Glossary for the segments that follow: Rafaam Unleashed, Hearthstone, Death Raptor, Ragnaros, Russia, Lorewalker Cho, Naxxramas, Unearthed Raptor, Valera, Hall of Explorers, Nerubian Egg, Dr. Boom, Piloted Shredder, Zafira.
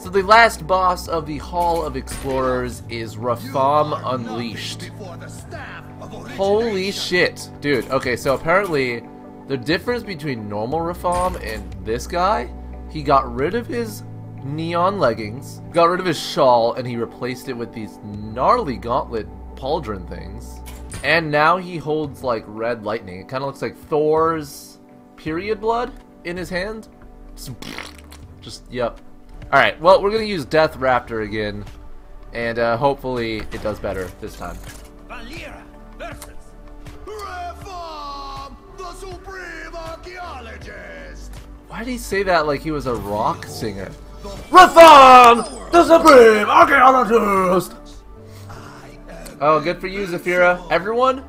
So the last boss of the Hall of Explorers is Rafaam Unleashed. Holy shit, dude. Okay, so apparently the difference between normal Rafaam and this guy, he got rid of his neon leggings, got rid of his shawl, and he replaced it with these gnarly gauntlet pauldron things. And now he holds like red lightning. It kind of looks like Thor's period blood in his hand. Just, yep. Alright, well, we're gonna use Death Raptor again, and hopefully it does better this time. Valera versus Rafaam, the Supreme Archaeologist! Why did he say that like he was a rock singer? Rafaam, the Supreme Archaeologist! Oh, good for you, Zafira. Everyone,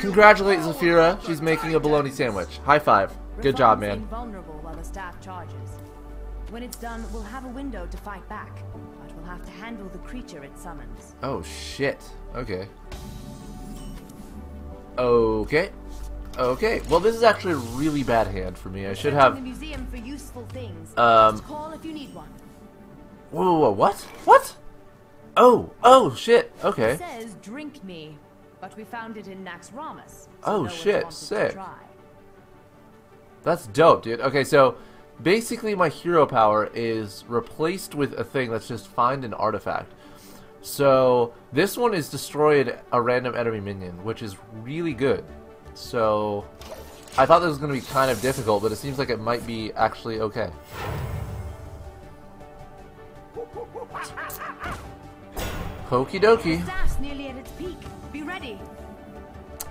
congratulate Zafira. She's making a bologna sandwich. High five. Good job, man. While the staff charges. When it's done, we'll have a window to fight back, but we'll have to handle the creature it summons. Oh shit. Okay. Okay. Okay. Well, this is actually a really bad hand for me. I should have the museum for useful things. Call if you need one. Whoa, whoa, what? What? Oh, oh shit. Okay. It says drink me, but we found it in Naxxramas. So oh no shit, sick. That's dope, dude. Okay, so basically, my hero power is replaced with a thing that's just find an artifact. So this one is destroyed a random enemy minion, which is really good. So I thought this was going to be kind of difficult, but it seems like it might be actually okay. Okie dokie.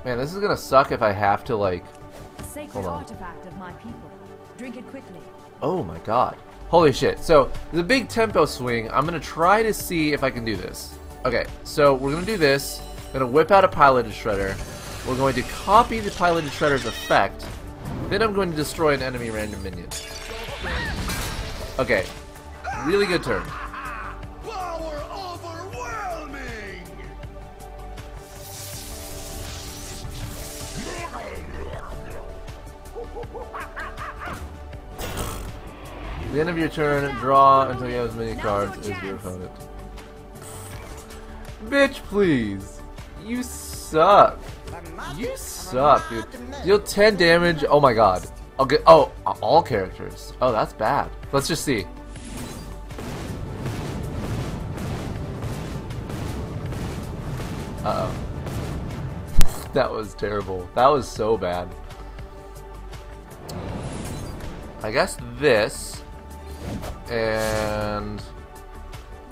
Man, this is going to suck if I have to, like, hold on. Drink it quickly. Oh my god. Holy shit. So, the big tempo swing, I'm going to try to see if I can do this. Okay, so we're going to do this. I'm going to whip out a Piloted Shredder. We're going to copy the Piloted Shredder's effect. Then I'm going to destroy an enemy random minion. Okay. Really good turn. Power overwhelming! At the end of your turn, draw until you have as many cards as your opponent. Bitch, please. You suck. You suck, dude. Deal 10 damage. Oh my god. I'll get. Oh, all characters. Oh, that's bad. Let's just see. Uh oh. That was terrible. That was so bad. I guess this. And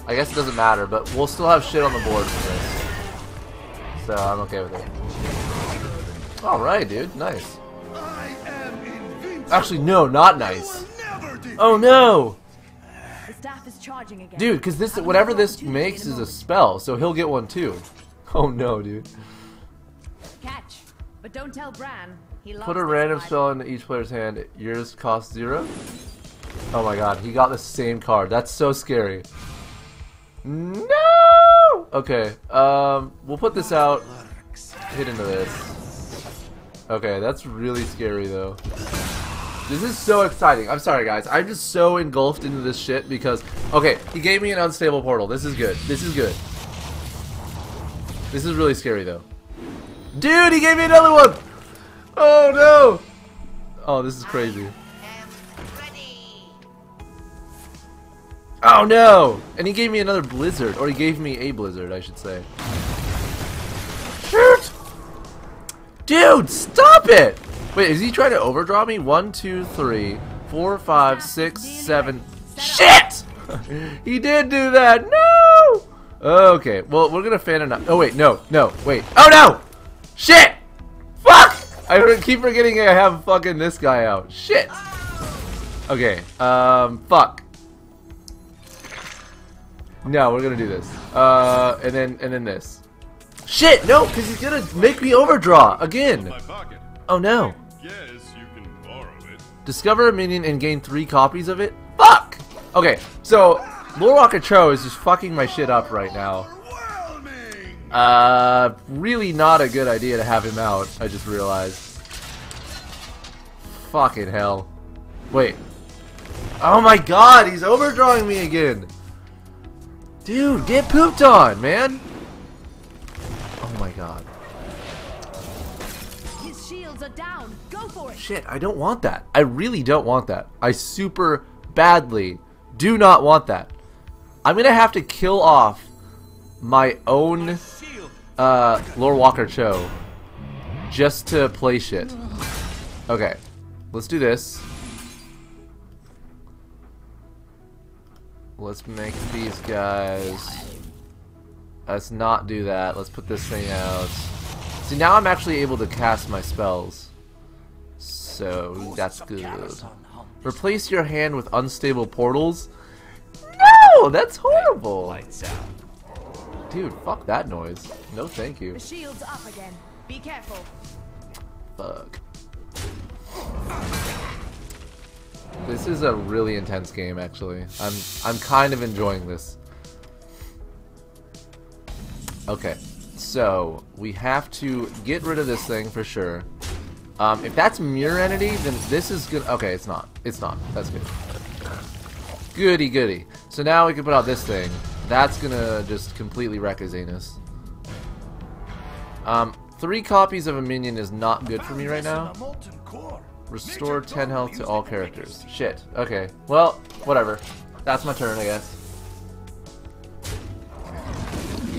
I guess it doesn't matter, but we'll still have shit on the board for this. So I'm okay with it. Alright, dude. Nice. Actually, no, not nice. Oh, no! Dude, because this, whatever this makes is a spell, so he'll get one too. Oh, no, dude. Catch, but don't tell Bran. Put a random spell into each player's hand. Yours costs 0. Oh my god, he got the same card. That's so scary. No! Okay, we'll put this out. Hit into this. Okay, that's really scary though. This is so exciting. I'm sorry guys, I'm just so engulfed into this shit because... Okay, he gave me an unstable portal. This is good. This is good. This is really scary though. Dude, he gave me another one! Oh no! Oh, this is crazy. Oh no! And he gave me another blizzard, or he gave me a blizzard, I should say. Shoot! Dude, stop it! Wait, is he trying to overdraw me? 1, 2, 3, 4, 5, 6, 7. Shit! He did do that. No! Okay, well, we're gonna fan it up. Oh wait, no, no, wait. Oh no! Shit! I keep forgetting I have fucking this guy out. Shit! Okay, fuck. No, we're gonna do this. And then this. Shit! No, because he's gonna make me overdraw again! Oh no. Discover a minion and gain 3 copies of it? Fuck! Okay, so Lorewalker Cho is just fucking my shit up right now. Really not a good idea to have him out, I just realized. Fucking hell. Wait. Oh my god, he's overdrawing me again! Dude, get pooped on, man! Oh my god. His shields are down. Go for it. Shit, I don't want that. I really don't want that. I super badly do not want that. I'm gonna have to kill off my own Lorewalker Cho just to play shit. Okay, let's do this. Let's make these guys. Let's not do that. Let's put this thing out. See, now I'm actually able to cast my spells. So that's good. Replace your hand with unstable portals. No, that's horrible. Dude, fuck that noise. No, thank you. The shield's up again. Be careful. Fuck. This is a really intense game, actually. I'm kind of enjoying this. Okay, so we have to get rid of this thing for sure. If that's mirror entity, then this is good. Okay, it's not. It's not. That's good. Goody goody. So now we can put out this thing. That's gonna just completely wreck his anus. 3 copies of a minion is not good for me right now. Restore 10 health to all characters. Shit. Okay. Well, whatever. That's my turn, I guess.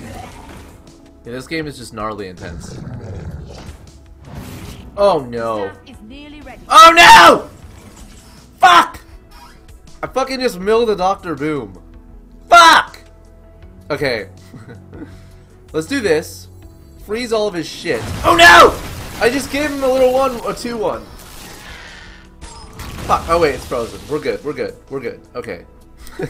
Yeah, this game is just gnarly intense. Oh no. Oh no! Fuck! I fucking just milled the Dr. Boom. Fuck! Okay. Let's do this. Freeze all of his shit. Oh no! I just gave him a little 1, a 2-1. Fuck. Oh wait, it's frozen. We're good. We're good. We're good. Okay. This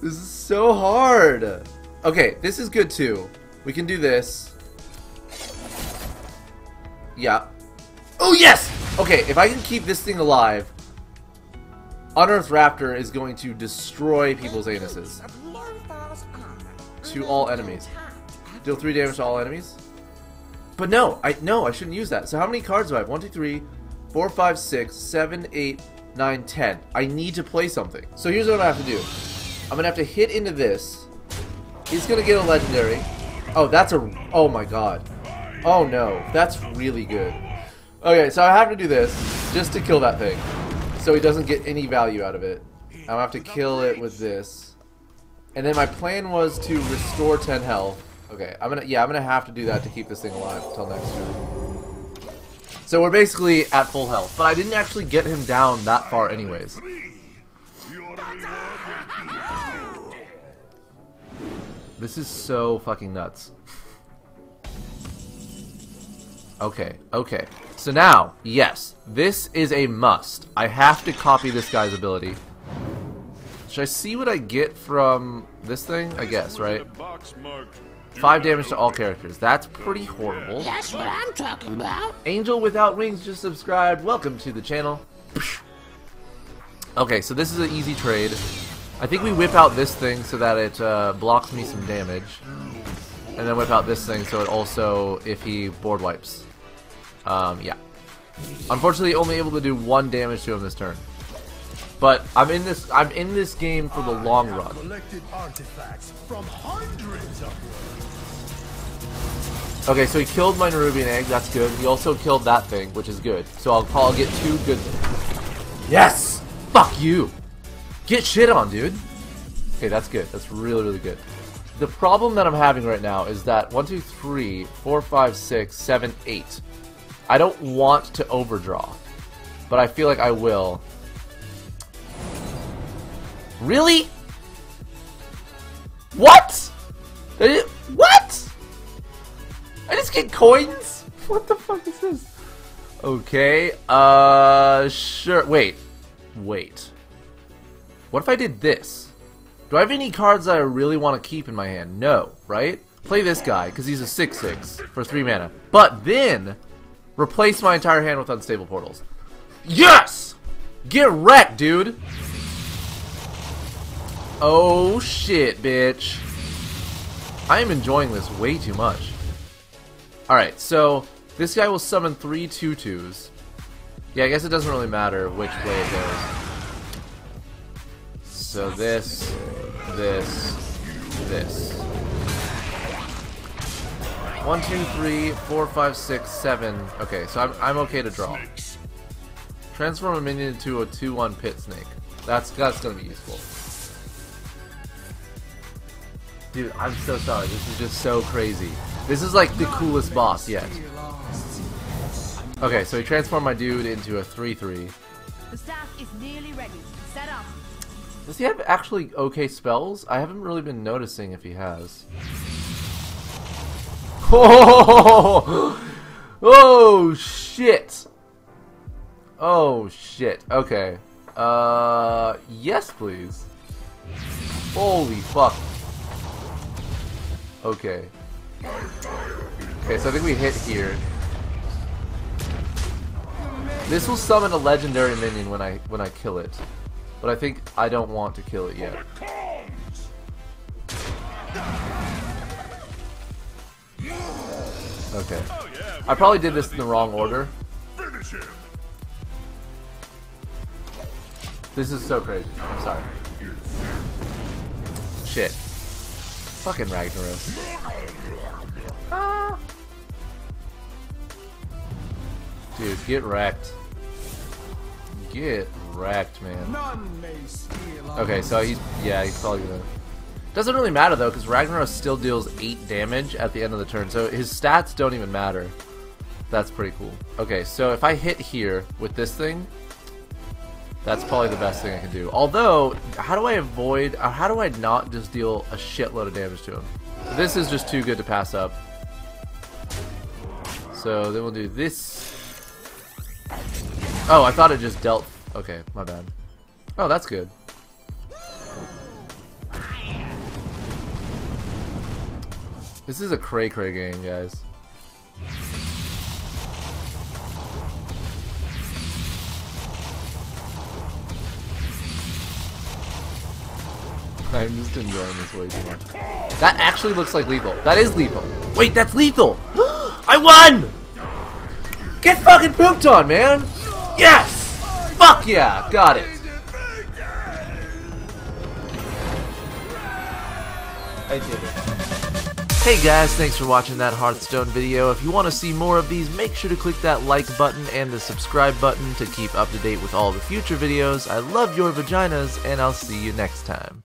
is so hard. Okay, this is good too. We can do this. Yeah. Oh yes! Okay, if I can keep this thing alive, Unearthed Raptor is going to destroy people's anuses. To all enemies. Deal 3 damage to all enemies. But no, I shouldn't use that. So how many cards do I have? 1, 2, 3, 4, 5, 6, 7, 8, 9, 10. I need to play something. So here's what I have to do. I'm gonna have to hit into this. He's gonna get a legendary. Oh, that's a... Oh my god. Oh no, that's really good. Okay, so I have to do this just to kill that thing, so he doesn't get any value out of it. I'm gonna have to kill it with this, and then my plan was to restore 10 health. Okay, I'm gonna have to do that to keep this thing alive until next turn. So we're basically at full health, but I didn't actually get him down that far anyways. This is so fucking nuts. Okay, okay. So now, yes, this is a must. I have to copy this guy's ability. Should I see what I get from this thing? I guess, right? 5 damage to all characters. That's pretty horrible. That's what I'm talking about. Angel Without Wings just subscribed. Welcome to the channel. Okay, so this is an easy trade. I think we whip out this thing so that it blocks me some damage. And then whip out this thing so it also, if he board wipes. Yeah. Unfortunately, only able to do 1 damage to him this turn. But I'm in this game for the long run. Okay, so he killed my Nerubian Egg. That's good. He also killed that thing, which is good. So I'll get 2 good things. Yes! Fuck you! Get shit on, dude! Okay, that's good. That's really, really good. The problem that I'm having right now is that 1, 2, 3, 4, 5, 6, 7, 8. I don't want to overdraw, but I feel like I will. Really? What? What? I just get coins? What the fuck is this? Okay, sure. Wait. What if I did this? Do I have any cards that I really want to keep in my hand? No, right? Play this guy, because he's a 6/6 for 3 mana. But then, replace my entire hand with unstable portals. Yes! Get wrecked, dude! Oh shit, bitch. I am enjoying this way too much. Alright, so this guy will summon 3 2/2s. Yeah, I guess it doesn't really matter which way it goes. So this. 1, 2, 3, 4, 5, 6, 7. Okay, so I'm okay to draw. Transform a minion into a 2/1 pit snake. That's gonna be useful. Dude, I'm so sorry. This is just so crazy. This is like the coolest boss yet. Okay, so he transformed my dude into a 3/3. The staff is nearly ready. Set up. Does he have actually okay spells? I haven't really been noticing if he has. Oh shit! Oh shit. Okay. Yes, please. Holy fuck. Okay. Okay, so I think we hit here. This will summon a legendary minion when I kill it, but I think I don't want to kill it yet. Okay. I probably did this in the wrong order. This is so crazy. I'm sorry. Shit. Fucking Ragnaros. Ah. Dude, get wrecked. Get wrecked, man. Okay, so he's probably gonna... Doesn't really matter though, because Ragnaros still deals 8 damage at the end of the turn, so his stats don't even matter. That's pretty cool. Okay, so if I hit here with this thing, that's probably the best thing I can do. Although, how do I avoid... How do I not just deal a shitload of damage to him? This is just too good to pass up. So then we'll do this. Oh, I thought it just dealt... Okay, my bad. Oh, that's good. This is a cray-cray game, guys. I'm just enjoying this way too much. That actually looks like lethal. That is lethal. Wait, that's lethal! I won! Get fucking pooped on, man! Yes! Fuck yeah! Got it! I did it. Hey guys, thanks for watching that Hearthstone video. If you want to see more of these, make sure to click that like button and the subscribe button to keep up to date with all the future videos. I love your vaginas, and I'll see you next time.